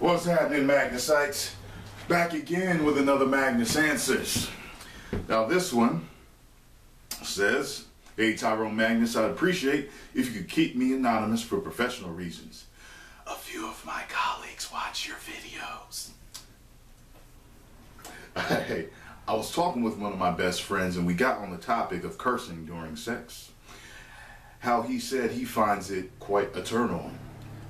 What's happening, Magnusites? Back again with another Magnus Answers. Now this one says, hey Tyrone Magnus, I'd appreciate if you could keep me anonymous for professional reasons. A few of my colleagues watch your videos. Hey, I was talking with one of my best friends and we got on the topic of cursing during sex. How he said he finds it quite a turn on.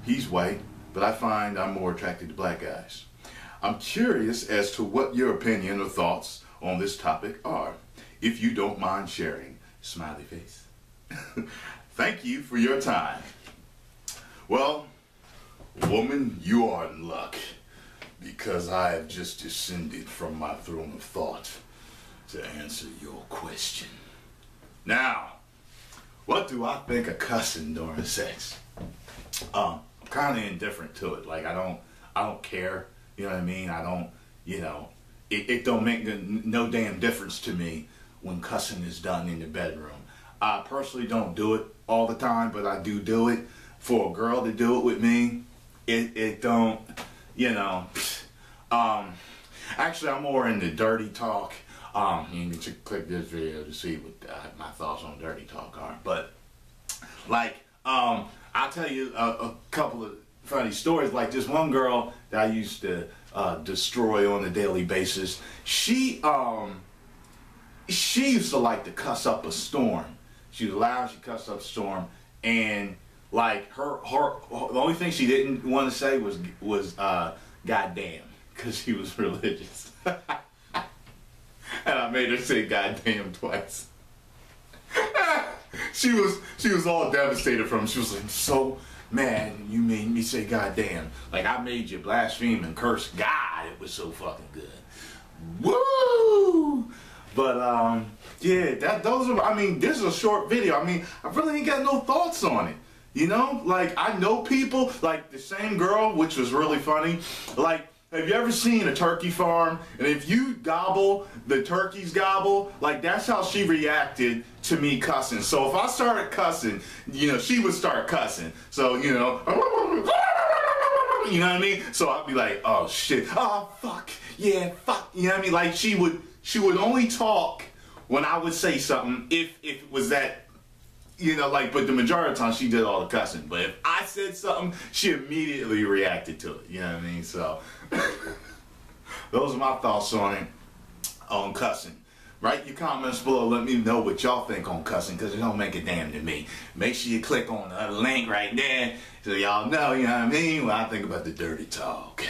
He's white, but I find I'm more attracted to black guys. I'm curious as to what your opinion or thoughts on this topic are, if you don't mind sharing. Smiley face. Thank you for your time. Well, woman, you are in luck, because I have just descended from my throne of thought to answer your question. Now, what do I think of cussing during sex? I'm kind of indifferent to it. Like, I don't care. You know what I mean? I don't, you know, it don't make no damn difference to me when cussing is done in the bedroom. I personally don't do it all the time, but I do it. For a girl to do it with me, it don't, you know. Actually, I'm more into dirty talk. You need to click this video to see what my thoughts on dirty talk are. But, like, I'll tell you a couple of funny stories. Like this one girl that I used to destroy on a daily basis, she used to like to cuss up a storm. She was loud, she cussed up a storm, and like her the only thing she didn't want to say was goddamn, because she was religious. And I made her say goddamn twice. she was all devastated from it. She was like, I'm so mad you made me say goddamn. Like, I made you blaspheme and curse God. It was so fucking good. Woo! But, yeah, this is a short video. I mean, I really ain't got no thoughts on it, you know? Like, I know people, like the same girl, which was really funny. Like, have you ever seen a turkey farm? And if you gobble, the turkeys gobble. Like, that's how she reacted to me cussing. So if I started cussing, you know, she would start cussing. So, you know, you know what I mean? So I'd be like, oh, shit. Oh, fuck. Yeah, fuck. You know what I mean? Like, she would only talk when I would say something, if it was that, you know, like, but the majority of the time she did all the cussing. But if I said something, she immediately reacted to it, you know what I mean? So, those are my thoughts on it, on cussing. Write your comments below, let me know what y'all think on cussing, because it don't make a damn to me. Make sure you click on the other link right there, so y'all know, you know what I mean, what I think about the dirty talk.